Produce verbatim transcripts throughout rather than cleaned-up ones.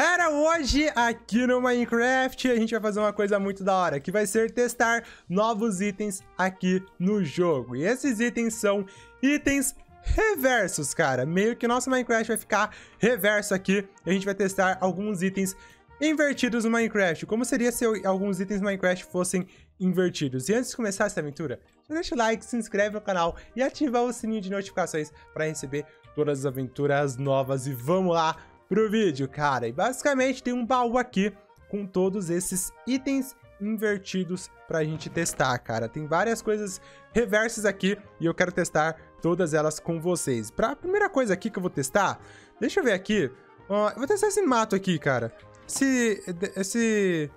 Era hoje aqui no Minecraft, a gente vai fazer uma coisa muito da hora, que vai ser testar novos itens aqui no jogo. E esses itens são itens reversos, cara. Meio que nosso Minecraft vai ficar reverso aqui. A gente vai testar alguns itens invertidos no Minecraft. Como seria se alguns itens do Minecraft fossem invertidos? E antes de começar essa aventura, deixa o like, se inscreve no canal e ativa o sininho de notificações para receber todas as aventuras novas. E vamos lá pro vídeo, cara. E basicamente tem um baú aqui com todos esses itens invertidos pra gente testar, cara. Tem várias coisas reversas aqui e eu quero testar todas elas com vocês. Pra primeira coisa aqui que eu vou testar, deixa eu ver aqui. Uh, eu vou testar esse mato aqui, cara. Esse, esse,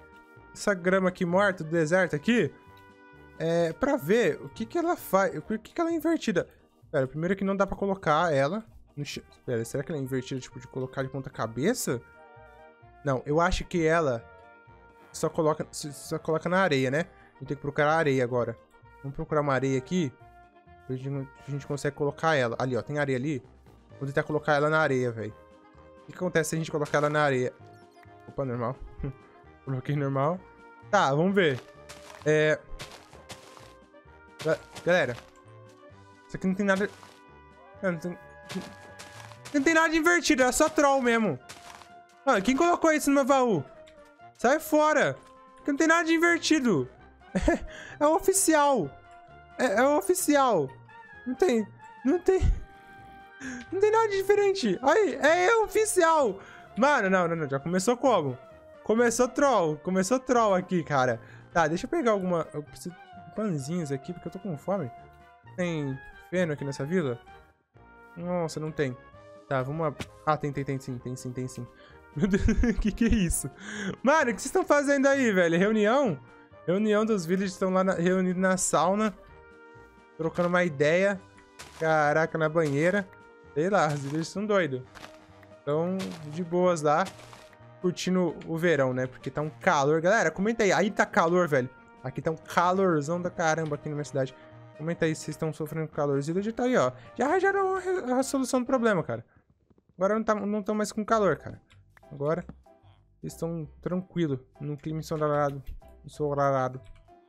essa grama aqui morta do deserto aqui, é pra ver o que que ela faz, o que que ela é invertida. Pera, primeiro que não dá pra colocar ela. Pera, será que ela é invertida, tipo, de colocar de ponta cabeça? Não, eu acho que ela só coloca, só coloca na areia, né? A gente tem que procurar a areia agora. Vamos procurar uma areia aqui. A gente, a gente consegue colocar ela. Ali, ó, tem areia ali. Vou tentar colocar ela na areia, velho. O que acontece se a gente colocar ela na areia? Opa, normal. Coloquei normal. Tá, vamos ver. É... Galera. Isso aqui não tem nada... Não, não tem... Não tem nada invertido, é só troll mesmo. Mano, quem colocou isso no meu baú? Sai fora. Não tem nada de invertido. É, é oficial. É, é oficial. Não tem. Não tem. Não tem nada de diferente. Aí, é oficial. Mano, não, não, não. Já começou como? Começou troll. Começou troll aqui, cara. Tá, deixa eu pegar alguma. Eu preciso de pãezinhos aqui, porque eu tô com fome. Tem feno aqui nessa vila? Nossa, não tem. Tá, vamos lá. Ah, tem, tem, tem sim, tem sim, tem sim. Meu Deus, o que que é isso? Mano, o que vocês estão fazendo aí, velho? Reunião? Reunião dos villagers, estão lá na... reunidos na sauna. Trocando uma ideia. Caraca, na banheira. Sei lá, os villagers estão doidos. Estão de boas lá. Curtindo o verão, né? Porque tá um calor. Galera, comenta aí. Aí tá calor, velho. Aqui tá um calorzão da caramba aqui na minha cidade. Comenta aí se vocês estão sofrendo com calor. Zilda já tá aí, ó. Já arranjaram a, a solução do problema, cara. Agora não estão não tá mais com calor, cara. Agora eles estão tranquilos. Num clima ensolarado. Ensolarado.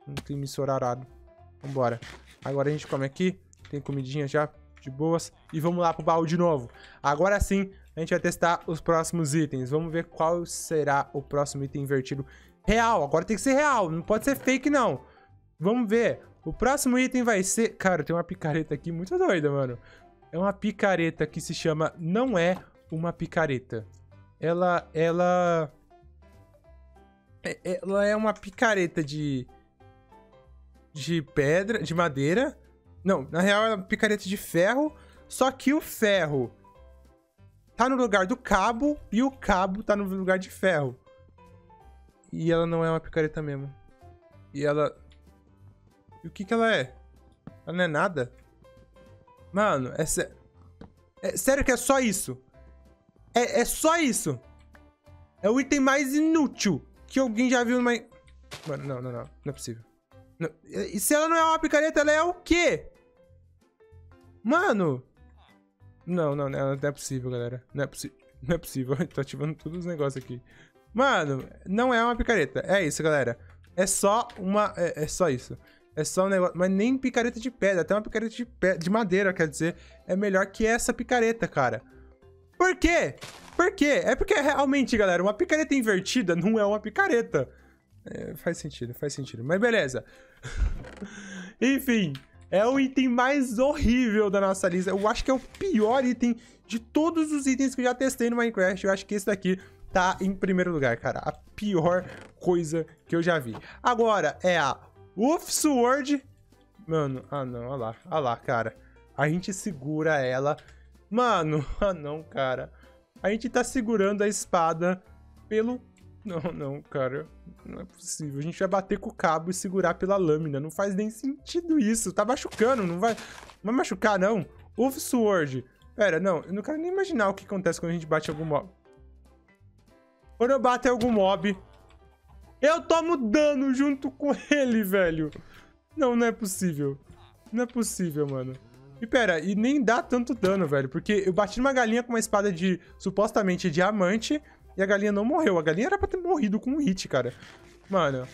Num clima ensolarado. Vambora. Agora a gente come aqui. Tem comidinha já de boas. E vamos lá pro baú de novo. Agora sim, a gente vai testar os próximos itens. Vamos ver qual será o próximo item invertido real. Agora tem que ser real. Não pode ser fake, não. Vamos ver. O próximo item vai ser... Cara, tem uma picareta aqui muito doida, mano. É uma picareta que se chama... Não é uma picareta. Ela... Ela... Ela é uma picareta de... De pedra... De madeira. Não, na real é uma picareta de ferro. Só que o ferro... Tá no lugar do cabo. E o cabo tá no lugar de ferro. E ela não é uma picareta mesmo. E ela... E o que que ela é? Ela não é nada? Mano, é, sé... é sério que é só isso? É, é só isso? É o item mais inútil que alguém já viu numa... Mano, não, não, não. Não é possível. Não. E se ela não é uma picareta, ela é o quê? Mano! Não, não, não, não é possível, galera. Não é possível. Não é possível. Tô ativando todos os negócios aqui. Mano, não é uma picareta. É isso, galera. É só uma... É, é só isso. É só um negócio... Mas nem picareta de pedra. Até uma picareta de, pe... de madeira, quer dizer. É melhor que essa picareta, cara. Por quê? Por quê? É porque realmente, galera, uma picareta invertida não é uma picareta. É, faz sentido, faz sentido. Mas beleza. Enfim. É o item mais horrível da nossa lista. Eu acho que é o pior item de todos os itens que eu já testei no Minecraft. Eu acho que esse daqui... tá em primeiro lugar, cara. A pior coisa que eu já vi. Agora é a Sword. Mano, ah não, olha lá, olha lá, cara. A gente segura ela. Mano, ah não, cara. A gente tá segurando a espada pelo... Não, não, cara. Não é possível. A gente vai bater com o cabo e segurar pela lâmina. Não faz nem sentido isso. Tá machucando, não vai... Não vai machucar, não. Sword. Pera, não. Eu não quero nem imaginar o que acontece quando a gente bate alguma... Quando eu bato em algum mob, eu tomo dano junto com ele, velho. Não, não é possível. Não é possível, mano. E pera, e nem dá tanto dano, velho. Porque eu bati numa galinha com uma espada de, supostamente, diamante. E a galinha não morreu. A galinha era pra ter morrido com um hit, cara. Mano,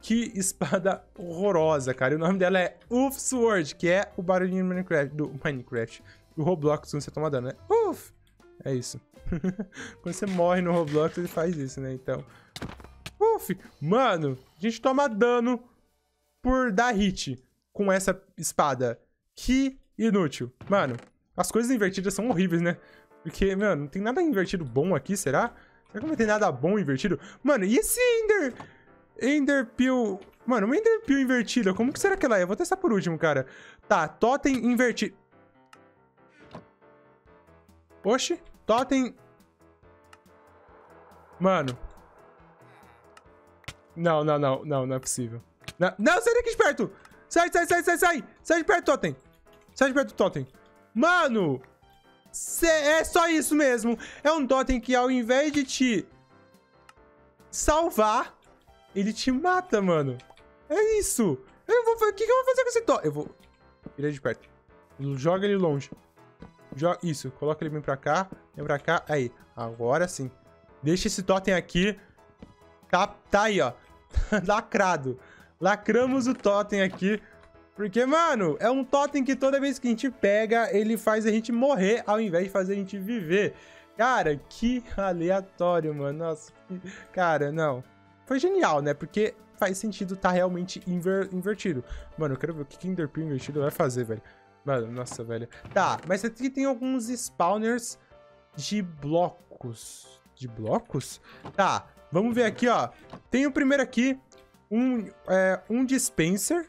que espada horrorosa, cara. E o nome dela é Oof Sword, que é o barulhinho do Minecraft. Do Minecraft. Do Roblox, quando você toma dano, né? Uff! É isso. Quando você morre no Roblox, ele faz isso, né? Então... Uff! Mano, a gente toma dano por dar hit com essa espada. Que inútil. Mano, as coisas invertidas são horríveis, né? Porque, mano, não tem nada invertido bom aqui, será? Será que não tem nada bom invertido? Mano, e esse Ender... Enderpeel... Mano, uma Enderpeel invertida. Como que será que ela é? Eu vou testar por último, cara. Tá, totem invertido. Oxi, totem... Mano. Não, não, não. Não, não é possível. Não, não, sai daqui de perto! Sai, sai, sai, sai, sai! Sai de perto, totem! Sai de perto do totem. Mano! Cê, é só isso mesmo. É um totem que ao invés de te salvar, ele te mata, mano. É isso. Eu não vou fazer... O que, que eu vou fazer com esse totem? Eu vou... Ele é de perto. Joga ele longe. Joga... Isso. Coloca ele bem pra cá. Vem pra cá. Aí. Agora sim. Deixa esse totem aqui. Tá, tá aí, ó. Lacrado. Lacramos o totem aqui. Porque, mano, é um totem que toda vez que a gente pega, ele faz a gente morrer ao invés de fazer a gente viver. Cara, que aleatório, mano. Nossa, que... Cara, não. Foi genial, né? Porque faz sentido tá realmente inver... invertido. Mano, eu quero ver o que o Enderpeel invertido vai fazer, velho. Mano, nossa, velho. Tá, mas aqui tem alguns spawners de blocos. De blocos? Tá, vamos ver aqui, ó. Tem o primeiro aqui, um, é, um dispenser...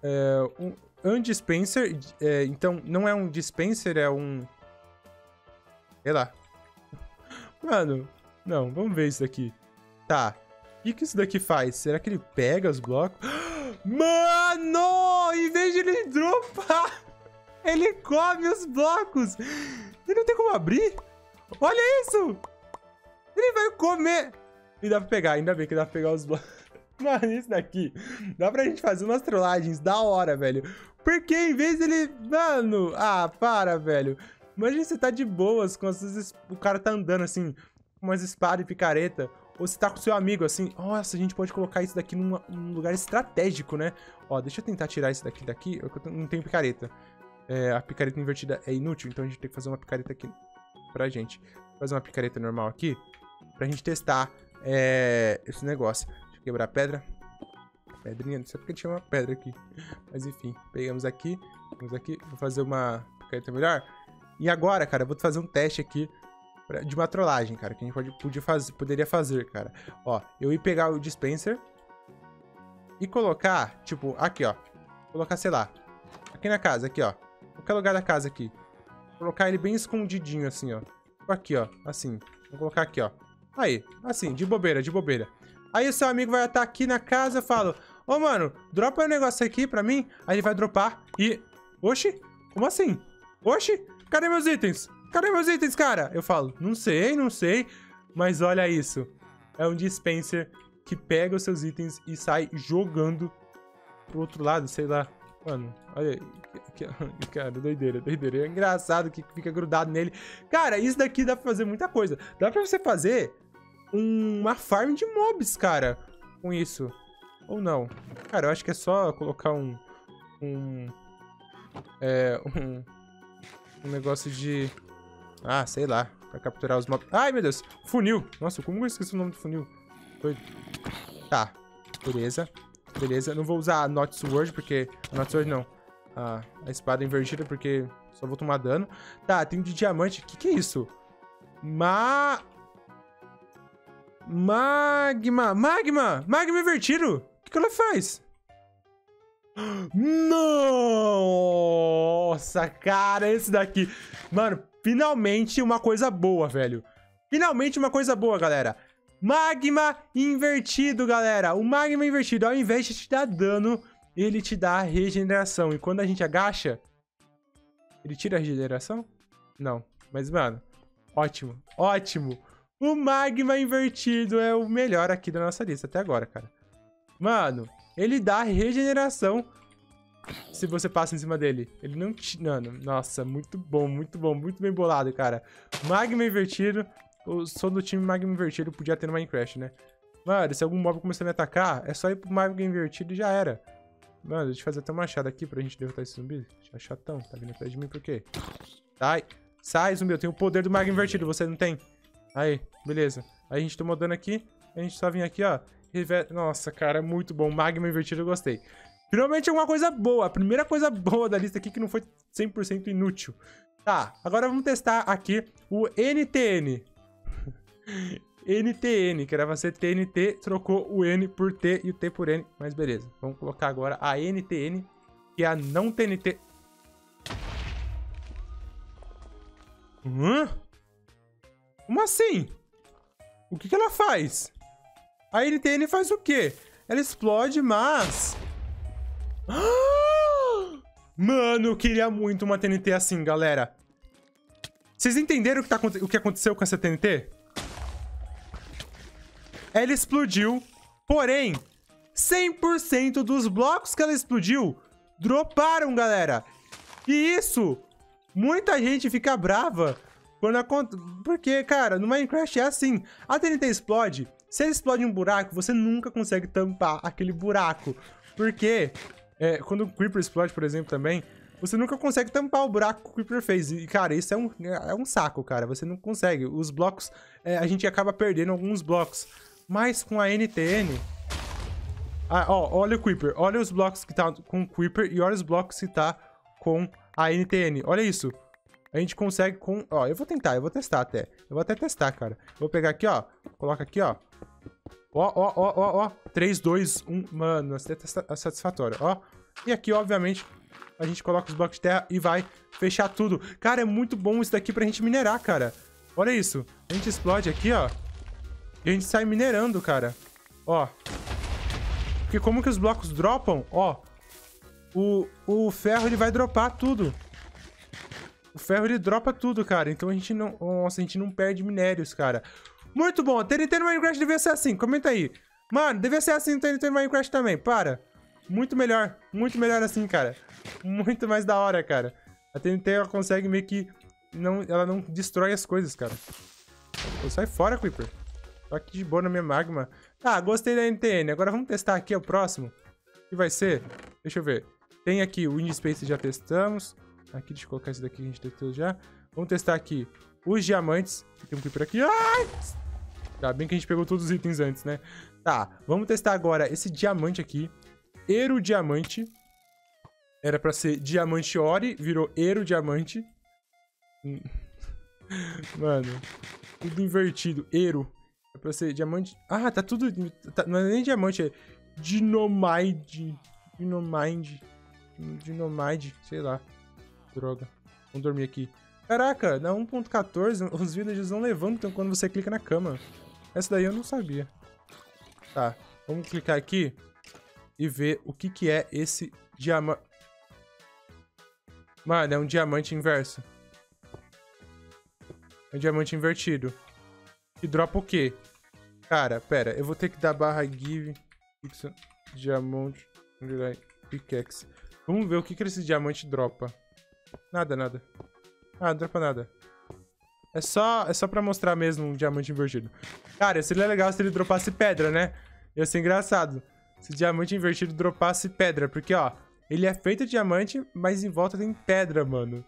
É, um, um dispenser, é, então não é um dispenser, é um... Sei lá. Mano, não, vamos ver isso daqui. Tá, o que, que isso daqui faz? Será que ele pega os blocos? Mano, em vez de ele dropar, ele come os blocos. Ele não tem como abrir? Olha isso! Ele vai comer! E dá pra pegar, ainda bem que dá pra pegar os blocos. Mano, isso daqui, dá pra gente fazer umas trollagens da hora, velho. Porque em vez dele... Mano, ah, para, velho. Imagina você tá de boas com as suas... O cara tá andando, assim, com umas espadas e picareta. Ou você tá com seu amigo, assim... Nossa, a gente pode colocar isso daqui numa, num lugar estratégico, né? Ó, deixa eu tentar tirar isso daqui daqui. Eu não tenho picareta. É, a picareta invertida é inútil, então a gente tem que fazer uma picareta aqui pra gente. Vou fazer uma picareta normal aqui pra gente testar é, esse negócio. Quebrar a pedra. Pedrinha, não sei porque tinha uma pedra aqui. Mas enfim, pegamos aqui. Vamos aqui, vou fazer uma picareta melhor. E agora, cara, eu vou fazer um teste aqui pra, de uma trollagem, cara, que a gente pode, podia fazer, poderia fazer, cara. Ó, eu ia pegar o dispenser e colocar, tipo, aqui, ó. Colocar, sei lá, aqui na casa, aqui, ó. Qualquer lugar da casa aqui. Colocar ele bem escondidinho, assim, ó. Aqui, ó, assim. Vou colocar aqui, ó. Aí, assim, de bobeira, de bobeira. Aí o seu amigo vai estar aqui na casa e fala: Ô, oh, mano, dropa um negócio aqui pra mim. Aí ele vai dropar e... Oxi, como assim? Oxi, cadê meus itens? Cadê meus itens, cara? Eu falo, não sei, não sei. Mas olha isso. É um dispenser que pega os seus itens e sai jogando pro outro lado, sei lá. Mano, olha aí. Cara, doideira, doideira. É engraçado que fica grudado nele. Cara, isso daqui dá pra fazer muita coisa. Dá pra você fazer... uma farm de mobs, cara, com isso. Ou não? Cara, eu acho que é só colocar um... Um... É... Um... Um negócio de... Ah, sei lá. Pra capturar os mobs. Ai, meu Deus! Funil! Nossa, como eu esqueci o nome do funil? Doido. Tá. Beleza. Beleza. Não vou usar a Not Sword, porque... A Not Sword, não. A, a espada invertida, porque... Só vou tomar dano. Tá, tem de diamante. Que que é isso? Ma... Magma! Magma! Magma invertido! O que, que ela faz? Nossa, cara, esse daqui... Mano, finalmente uma coisa boa, velho. Finalmente uma coisa boa, galera. Magma invertido, galera. O magma invertido, ao invés de te dar dano, ele te dá regeneração. E quando a gente agacha... Ele tira a regeneração? Não. Mas, mano, ótimo. Ótimo. O magma invertido é o melhor aqui da nossa lista até agora, cara. Mano, ele dá regeneração se você passa em cima dele. Ele não... Mano, nossa, muito bom, muito bom, muito bem bolado, cara. Magma invertido eu sou do time Magma Invertido, podia ter no Minecraft, né? Mano, se algum mob começar a me atacar, é só ir pro Magma Invertido e já era. Mano, deixa eu fazer até uma machada aqui pra gente derrotar esse zumbi. É chatão, tá vindo atrás de mim por quê? Sai, sai zumbi, eu tenho o poder do Magma Invertido, você não tem? Aí, beleza. Aí a gente tomou dano aqui, a gente só vem aqui, ó. Nossa, cara, muito bom. Magma Invertido, eu gostei. Finalmente alguma coisa boa. A primeira coisa boa da lista aqui que não foi cem por cento inútil. Tá, agora vamos testar aqui o N T N. N T N, que era pra ser T N T, trocou o N por T e o T por N. Mas beleza, vamos colocar agora a N T N, que é a não T N T. Hã? Como assim? O que que ela faz? A N T N faz o quê? Ela explode, mas... Mano, eu queria muito uma T N T assim, galera. Vocês entenderam o que, tá, o que aconteceu com essa T N T? Ela explodiu, porém, cem por cento dos blocos que ela explodiu droparam, galera. E isso, muita gente fica brava quando acontece... Porque, cara, no Minecraft é assim. A T N T explode... Se ele explode um buraco, você nunca consegue tampar aquele buraco. Porque é, quando o Creeper explode, por exemplo, também, você nunca consegue tampar o buraco que o Creeper fez. E, cara, isso é um, é um saco, cara. Você não consegue. Os blocos... É, a gente acaba perdendo alguns blocos. Mas com a N T N... Ah, ó, olha o Creeper. Olha os blocos que tá com o Creeper e olha os blocos que tá com a N T N. Olha isso. A gente consegue com... Ó, eu vou tentar. Eu vou testar até. Eu vou até testar, cara. Eu vou pegar aqui, ó. Coloca aqui, ó. Ó, ó, ó, ó, ó. três, dois, um. Mano, é satisfatório, ó. E aqui, obviamente, a gente coloca os blocos de terra e vai fechar tudo. Cara, é muito bom isso daqui pra gente minerar, cara. Olha isso. A gente explode aqui, ó. E a gente sai minerando, cara. Ó. Porque como que os blocos dropam, ó. O, o ferro, ele vai dropar tudo. O ferro, ele dropa tudo, cara. Então a gente não... Nossa, a gente não perde minérios, cara. Muito bom, T N T no Minecraft devia ser assim, comenta aí. Mano, devia ser assim o T N T no Minecraft também, para. Muito melhor, muito melhor assim, cara. Muito mais da hora, cara. A T N T, ela consegue meio que... Não, ela não destrói as coisas, cara. Pô, sai fora, Creeper. Tô aqui de boa na minha magma. Tá, gostei da N T N. Agora vamos testar aqui o próximo. Que vai ser... Deixa eu ver. Tem aqui o Wind Space, já testamos. Aqui, deixa eu colocar esse daqui que a gente testou já. Vamos testar aqui os diamantes. Tem um Creeper aqui. Ai! Tá, bem que a gente pegou todos os itens antes, né? Tá, vamos testar agora esse diamante aqui. Ero diamante. Era pra ser diamante ore, virou ero diamante. Mano, tudo invertido. Ero. Era pra ser diamante... Ah, tá tudo... Tá, não é nem diamante, é dinomide. Dinomide. Dinomide, sei lá. Droga. Vamos dormir aqui. Caraca, na um ponto quatorze, os villagers não levantam quando você clica na cama. Essa daí eu não sabia. Tá, vamos clicar aqui e ver o que que é esse diamante. Mano, é um diamante inverso. É um diamante invertido. E dropa o quê? Cara, pera, eu vou ter que dar barra give, fixa, diamante, pickaxe. Vamos ver o que que esse diamante dropa. Nada, nada. Ah, não dropa nada. É só, é só pra mostrar mesmo um diamante invertido. Cara, seria legal se ele dropasse pedra, né? Ia ser engraçado se o diamante invertido dropasse pedra. Porque, ó, ele é feito de diamante, mas em volta tem pedra, mano.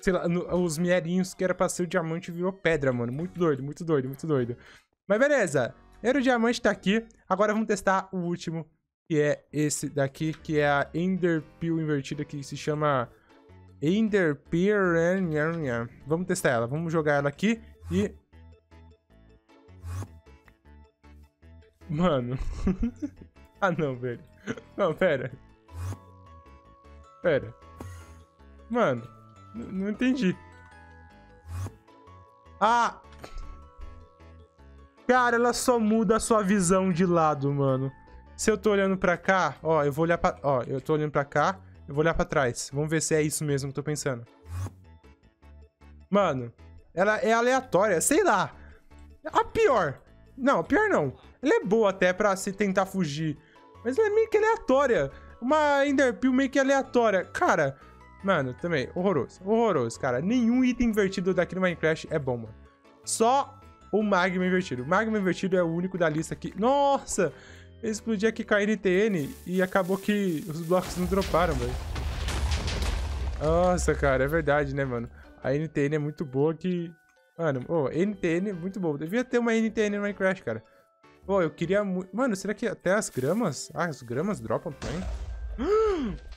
Sei lá, no, os minheirinhos que era pra ser o diamante virou pedra, mano. Muito doido, muito doido, muito doido. Mas beleza, o diamante tá aqui. Agora vamos testar o último, que é esse daqui, que é a Enderpeel invertida, que se chama... Enderpearl. Vamos testar ela. Vamos jogar ela aqui e... Mano. Ah, não, velho. Não, pera. Pera. Mano, não entendi. Ah! Cara, ela só muda a sua visão de lado, mano. Se eu tô olhando pra cá, ó, eu vou olhar pra... Ó, eu tô olhando pra cá. Eu vou olhar pra trás. Vamos ver se é isso mesmo que eu tô pensando. Mano, ela é aleatória. Sei lá. A pior. Não, a pior não. Ela é boa até pra se tentar fugir. Mas ela é meio que aleatória. Uma Enderpeel meio que aleatória. Cara, mano, também. Horroroso. Horroroso, cara. Nenhum item invertido daqui no Minecraft é bom, mano. Só o magma invertido. O magma invertido é o único da lista aqui. Nossa! Eu explodi aqui com a N T N e acabou que os blocos não droparam, velho. Nossa, cara, é verdade, né, mano? A N T N é muito boa que... Mano, oh, N T N é muito boa. Devia ter uma N T N no Minecraft, cara. Pô, oh, eu queria muito... Mano, será que até as gramas... Ah, as gramas dropam também?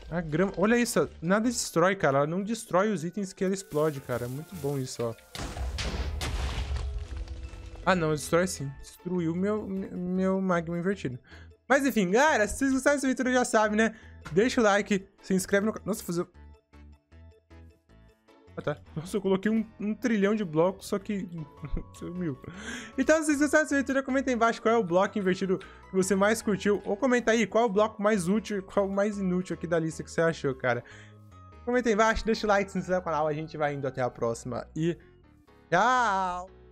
A grama... Olha isso, nada destrói, cara. Ela não destrói os itens que ela explode, cara. É muito bom isso, ó. Ah, não, destrói sim. Destruiu meu, meu magma invertido. Mas enfim, galera, se vocês gostaram dessa aventura, já sabem, né? Deixa o like, se inscreve no canal. Nossa, fazer... Ah, tá. Nossa, eu coloquei um, um trilhão de blocos, só que... sumiu. Então, se vocês gostaram dessa aventura, comenta aí embaixo qual é o bloco invertido que você mais curtiu. Ou comenta aí qual é o bloco mais útil e qual é o mais inútil aqui da lista que você achou, cara. Comenta aí embaixo, deixa o like, se inscreve no canal. A gente vai indo até a próxima e... Tchau!